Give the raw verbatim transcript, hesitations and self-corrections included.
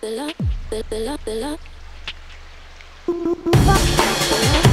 the love, the love, the love.